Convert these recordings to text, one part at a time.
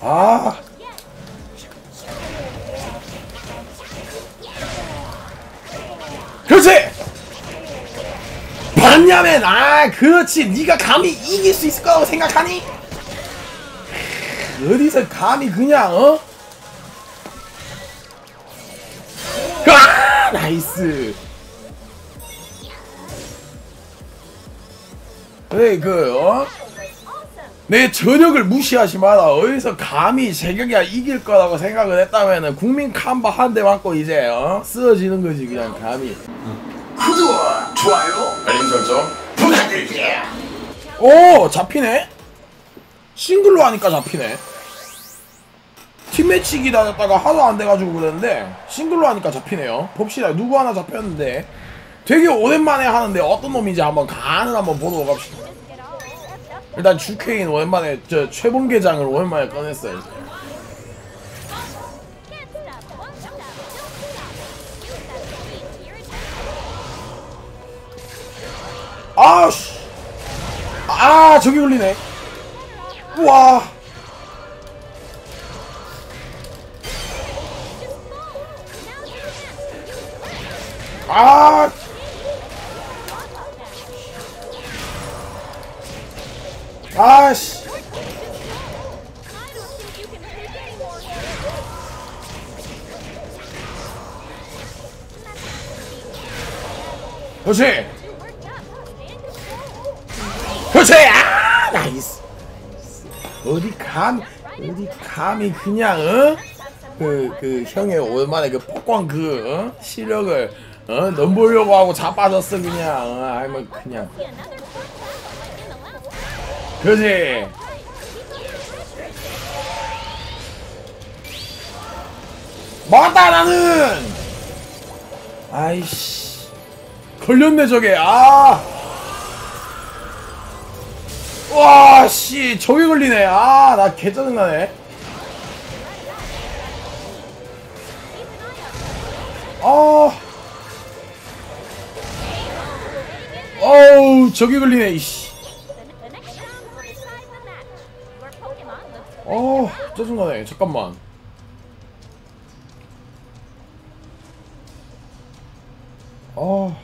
아! 그렇지! 봤냐면! 아, 그렇지! 네가 감히 이길 수 있을 거라고 생각하니? 어디서 감히 그냥, 어? 아, 나이스! 그래, 그, 어? 내 저력을 무시하지 마라. 어디서 감히 제격이야 이길 거라고 생각을 했다면은 국민 캄바 한 대 맞고 이제 어? 쓰러지는 거지 그냥 감히. 구독, 좋아요, 알림 설정 부탁드릴게요. 오, 잡히네. 싱글로 하니까 잡히네. 팀매치기 다녔다가 하루 안 돼가지고 그랬는데 싱글로 하니까 잡히네요. 봅시다. 누구 하나 잡혔는데 되게 오랜만에 하는데 어떤 놈인지 한번 간을 한번 보러 갑시다. 일단 주케인 오랜만에 저 최봉계장을 오랜만에 꺼냈어요. 아씨, 아 저기 걸리네. 우와. 아. 아씨. 그렇지. 그렇지. 아, 나이스. 어디 감히 그냥 어? 그 형의 오랜만에 그 폭광 그 어? 시력을 어? 넘보려고 하고 자빠졌어 그냥. 어, 아니면 그냥. 그렇지. 맞다 나는. 아이씨 걸렸네 저게. 아. 와씨 저게 걸리네. 아 나 개 짜증나네. 어우 저게 걸리네 이씨. 어, 짜증나네. 잠깐만. 어.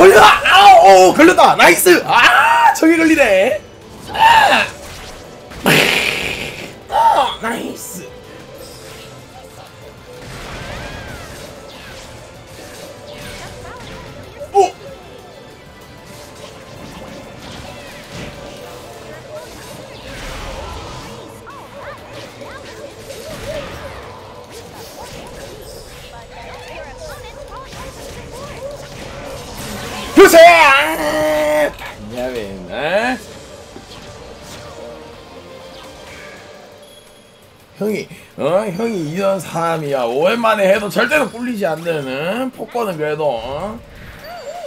걸렸다! 아오! 걸렸다! 나이스! 아! 저기 걸리네! 아! 아! 나이스! 오! 그렇지! 아, 반야맨, 아? 형이, 어? 형이 이런 사람이야. 오랜만에 해도 절대로 꿀리지 않는, 응? 폭권은 그래도, 어?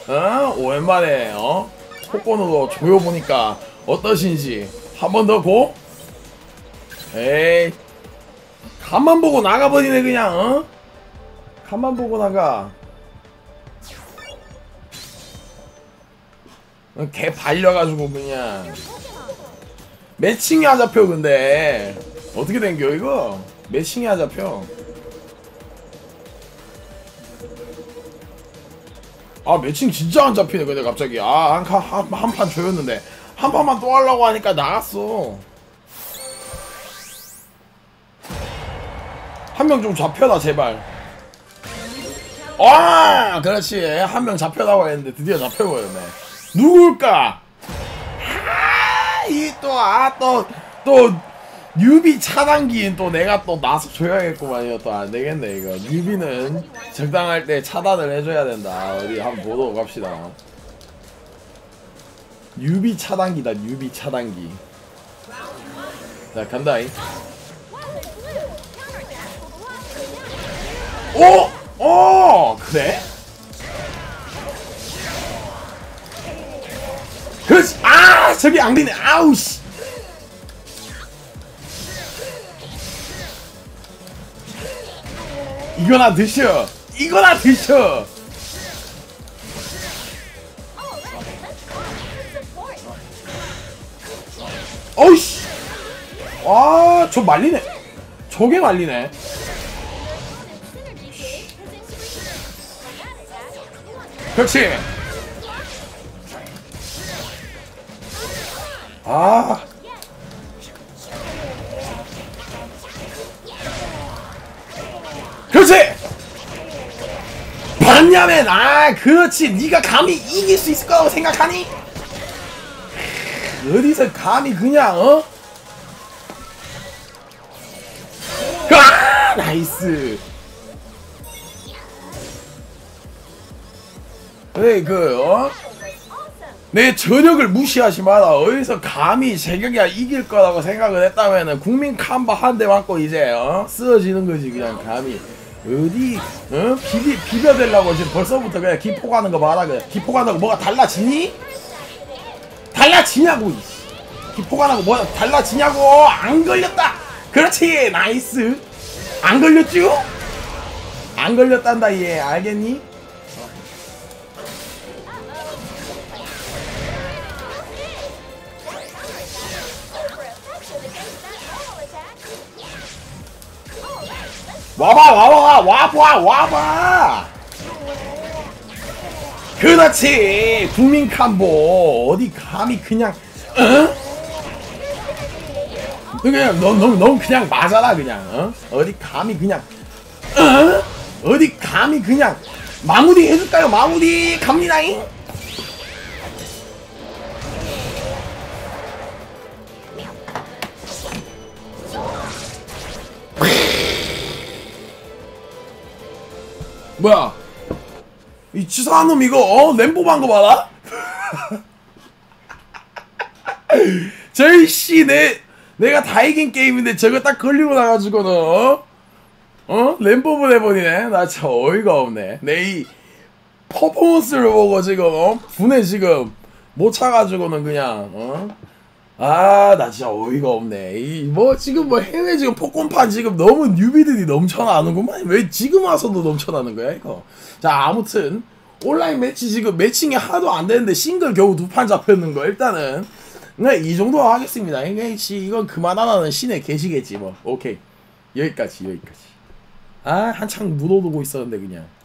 어? 오랜만에, 어? 폭권으로 조여보니까 어떠신지. 한 번 더 고? 에이. 간만 보고 나가버리네, 그냥, 어? 간만 보고 나가. 개 발려가지고 그냥 매칭이 안 잡혀. 근데 어떻게 된겨 이거? 매칭이 안 잡혀. 아 매칭 진짜 안 잡히네. 근데 갑자기 아 한 판 조였는데 한 판만 또 하려고 하니까 나갔어. 한 명 좀 잡혀라 제발. 아 그렇지. 한 명 잡혀라고 했는데 드디어 잡혀버렸네. 누굴까? 아, 이 또 뉴비 차단기인 또 내가 또 나서 줘야겠구만요. 또 안 되겠네 이거. 뉴비는 적당할 때 차단을 해줘야 된다. 우리 한번 보러 갑시다. 뉴비 차단기다. 뉴비 차단기. 자 간다잉. 오! 어! 그래? 그렇지! 아! 저기 앙리네. 아우씨! 이거나 드셔! 이거나 드셔! 어이씨! 와, 저 말리네. 저게 말리네. 그렇지. 아. 그렇지. 봤냐면, 아, 그렇지. 네가 감히 이길 수 있을 거라고 생각하니? 어디서 감히 그냥 어? 아, 나이스. 그래 그 어? 내 저력을 무시하지 마라. 어디서 감히 제격이야 이길 거라고 생각을 했다면은 국민 캄바 한 대 맞고 이제 어? 쓰러지는 거지. 그냥 감히 어디 어? 비벼대려고 지금 벌써부터 그냥 기포 가는 거 봐라. 그래 기포 간다고 뭐가 달라지니? 달라지냐고. 기포 간다고 뭐가 달라지냐고. 안 걸렸다. 그렇지. 나이스. 안 걸렸쥬? 안 걸렸단다 얘. 알겠니? 와봐 와봐 와봐 와봐. 그렇지. 국민 캄보 어디 감히 그냥 응? 그냥 넌 그냥 맞아라 그냥. 어? 어디 감히 그냥 어? 어디 감히 그냥 마무리 해줄까요? 마무리 갑니다잉. 뭐야 이 치사한 놈 이거 어? 램보 반 거 봐라. 저이씨 내가 다 이긴 게임인데 저거 딱 걸리고 나가지고는 어? 어? 램보를 해버리네. 나 참 어이가 없네. 내 이 퍼포먼스를 보고 지금 어? 분에 지금 못 차가지고는 그냥 어? 아 나 진짜 어이가 없네. 이 뭐 지금 뭐 해외 지금 폭권판 지금 너무 뉴비들이 넘쳐나는구만. 왜 지금 와서도 넘쳐나는 거야 이거. 자 아무튼 온라인 매치 지금 매칭이 하나도 안 되는데 싱글 겨우 2판 잡혔는 거. 일단은 네, 이 정도 하겠습니다. 이건 그만하라는 신의 계시겠지 뭐. 오케이 여기까지. 아 한창 묻어두고 있었는데 그냥.